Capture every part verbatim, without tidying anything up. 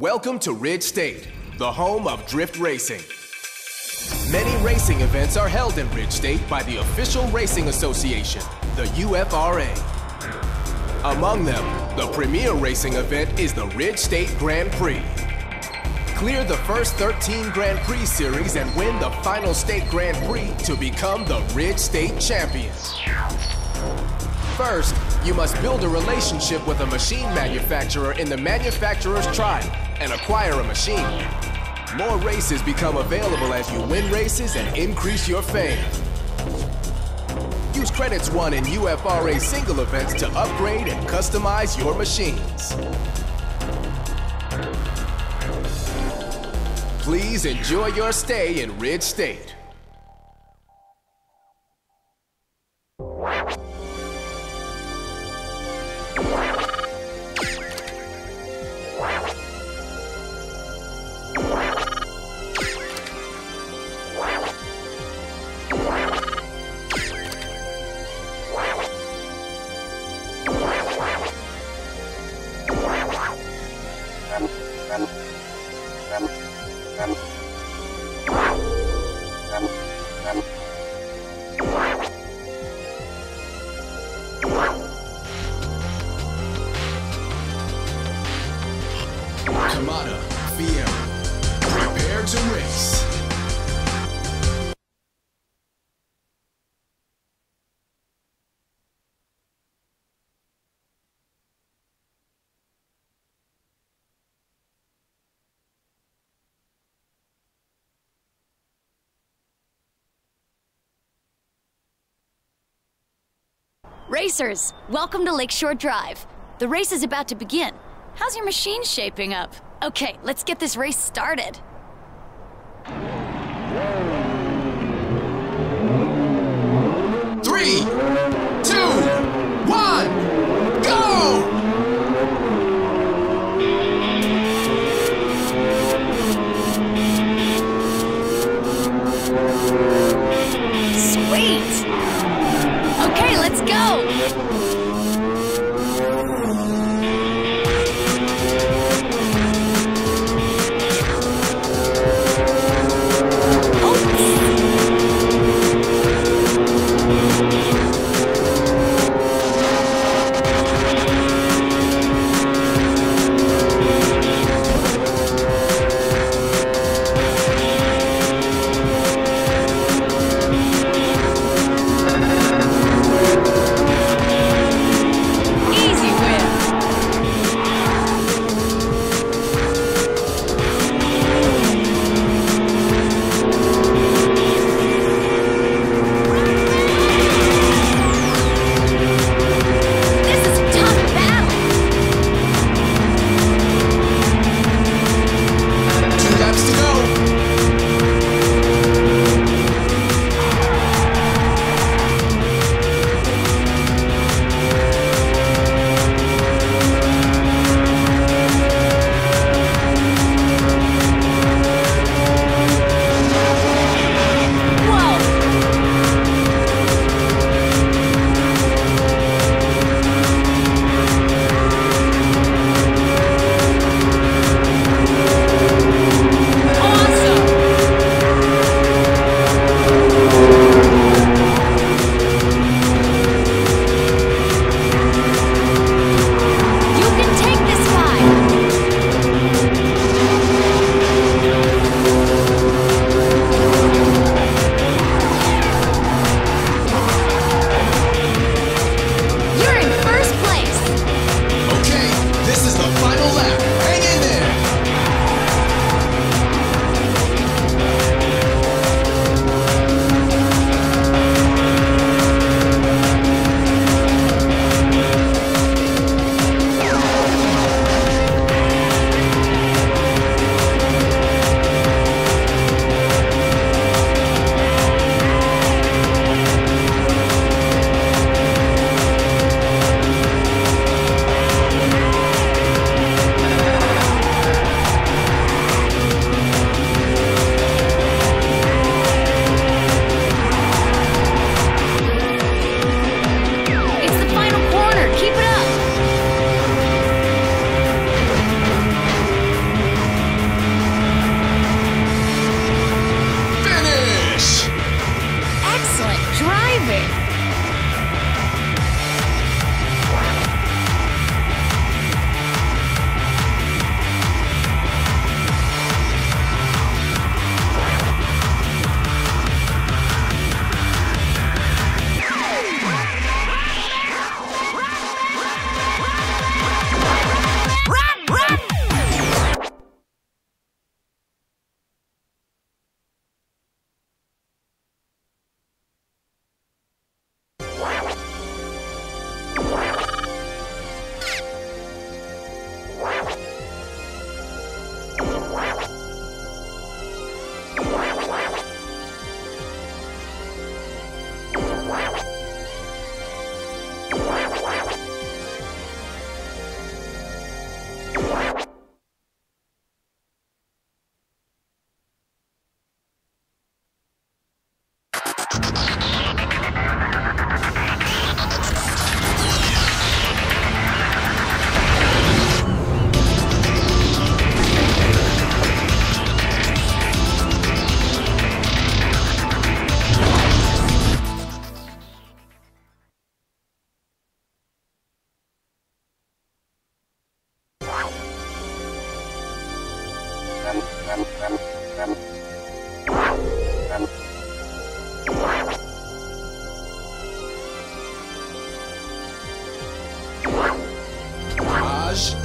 Welcome to Ridge State, the home of drift racing. Many racing events are held in Ridge State by the official racing association, the U F R A. Among them, the premier racing event is the Ridge State Grand Prix. Clear the first thirteen Grand Prix series and win the final state Grand Prix to become the Ridge State champion. First, you must build a relationship with a machine manufacturer in the manufacturer's tribe and acquire a machine. More races become available as you win races and increase your fame. Use credits won in U F R A single events to upgrade and customize your machines. Please enjoy your stay in Ridge State. Kamada, Fiera, prepare to race. Racers, welcome to Lakeshore Drive. The race is about to begin. How's your machine shaping up? Okay, let's get this race started. Three, two, one, go! Sweet! Okay, let's go! Oh,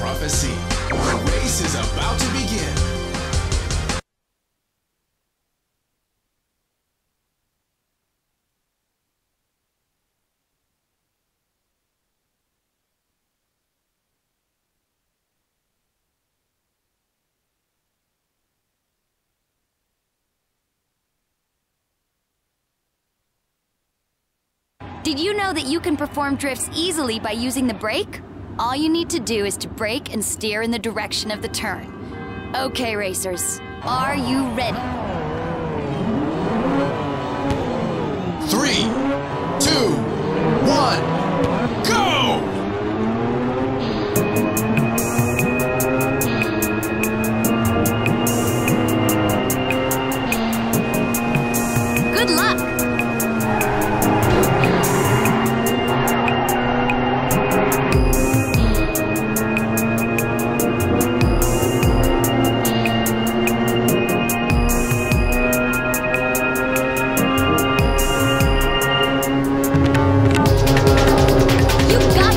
Prophecy. The race is about to begin. Did you know that you can perform drifts easily by using the brake? All you need to do is to brake and steer in the direction of the turn. Okay, racers, are you ready? Three, two, one, go! You got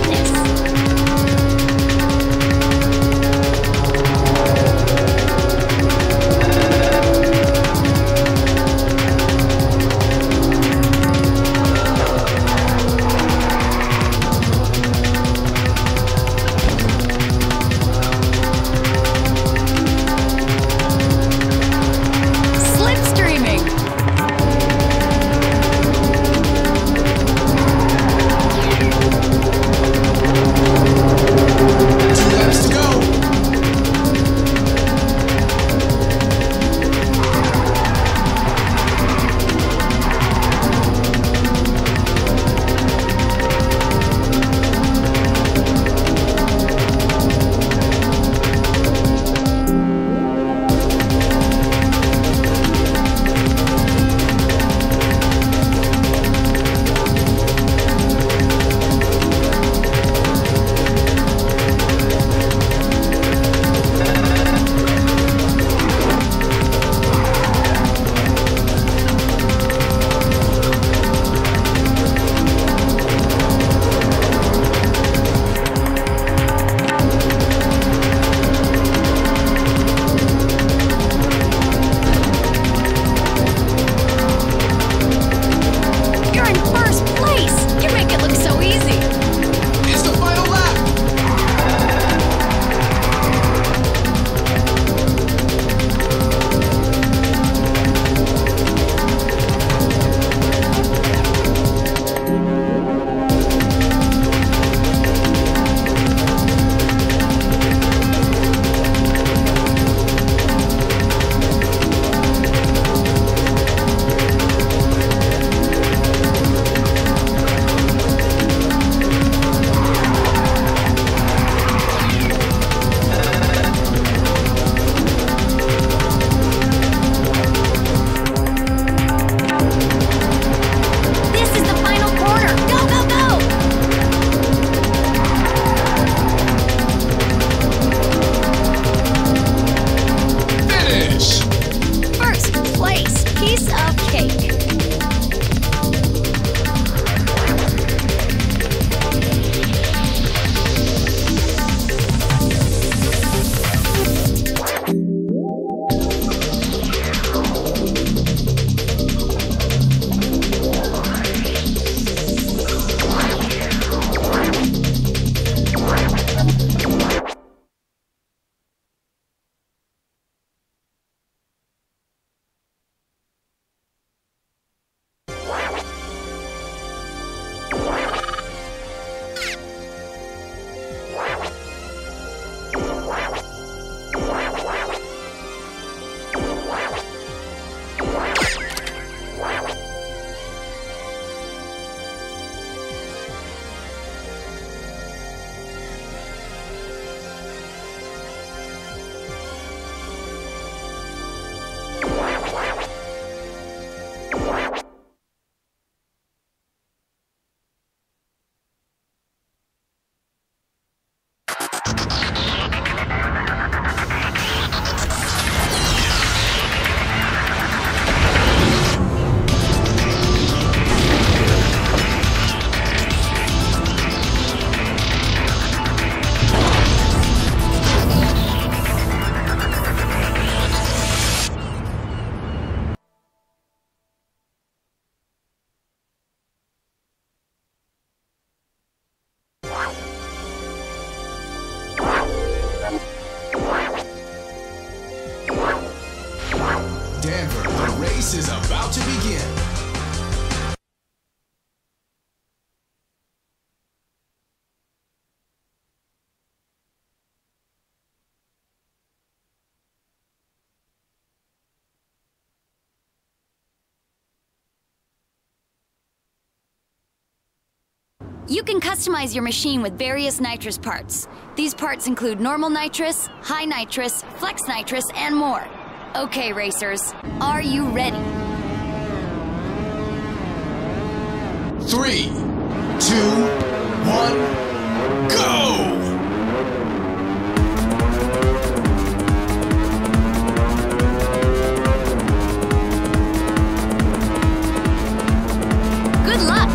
Denver, the race is about to begin. You can customize your machine with various nitrous parts. These parts include normal nitrous, high nitrous, flex nitrous, and more. Okay, racers, are you ready? Three, two, one, go! Good luck!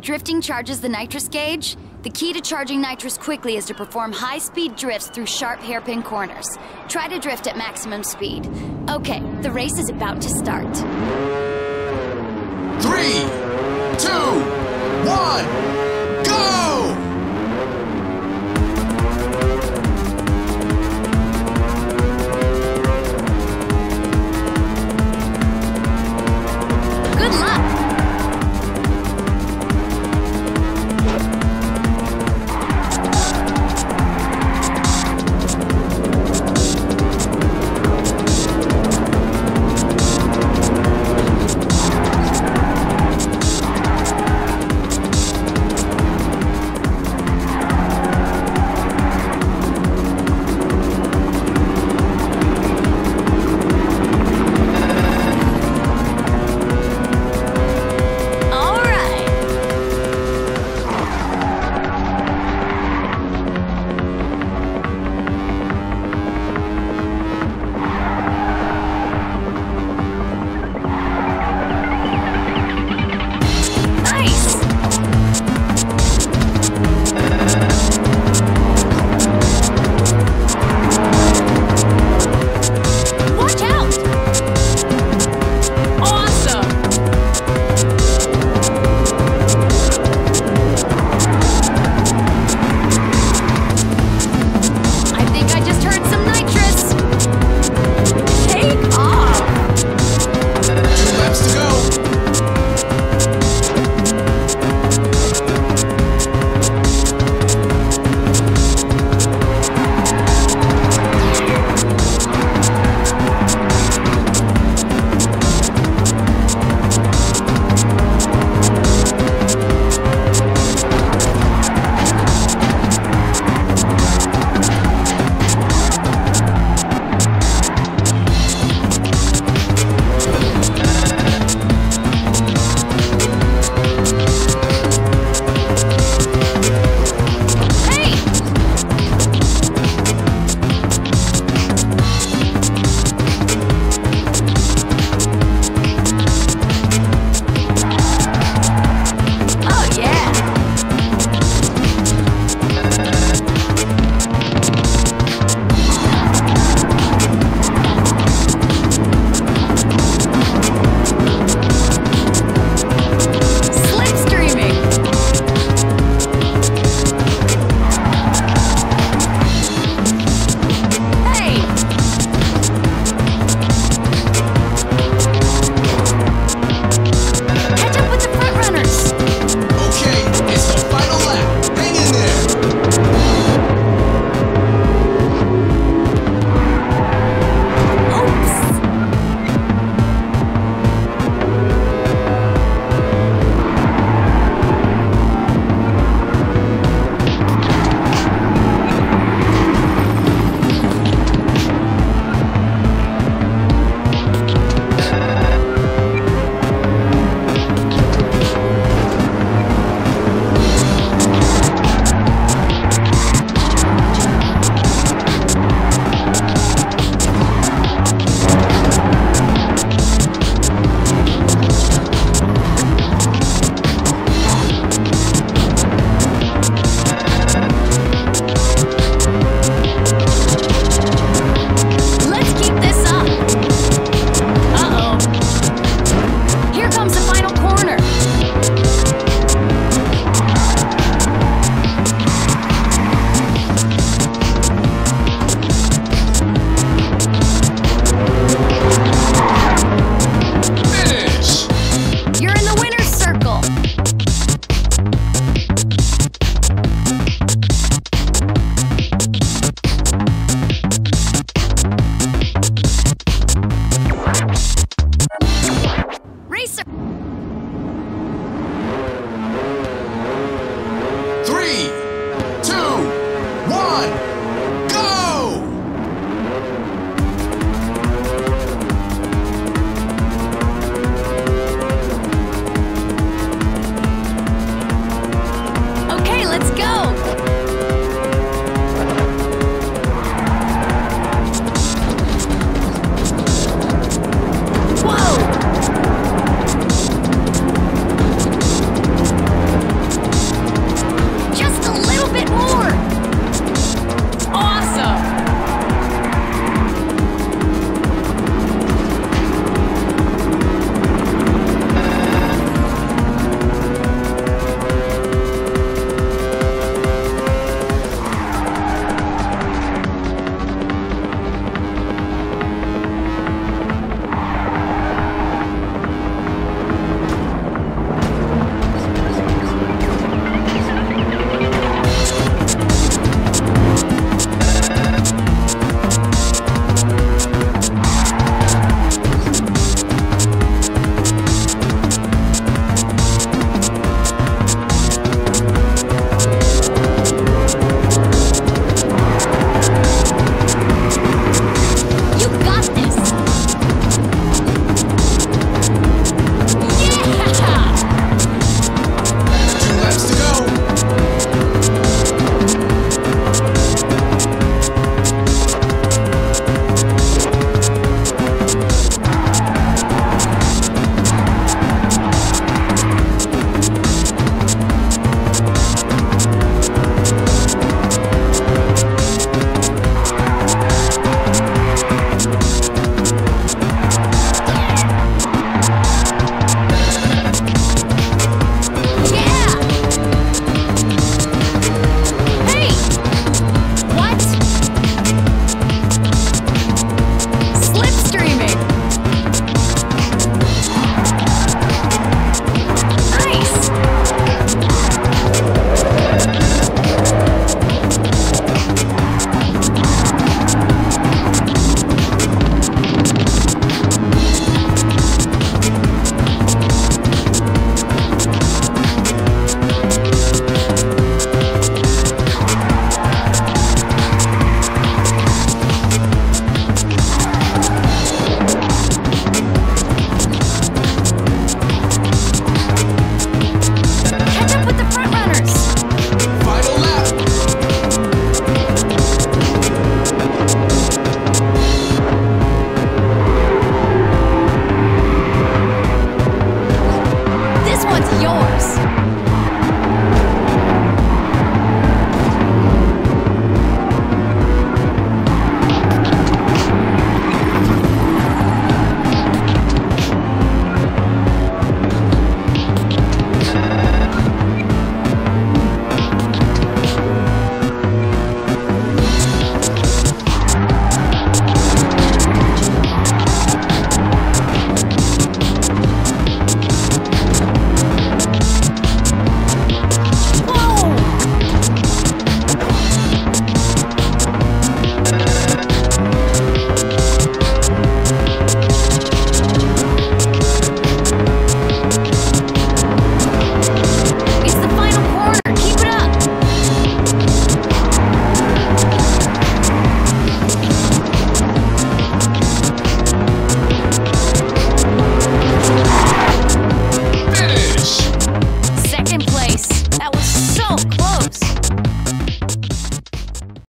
that drifting charges the nitrous gauge? The key to charging nitrous quickly is to perform high-speed drifts through sharp hairpin corners. Try to drift at maximum speed. Okay, the race is about to start. Three, two, one!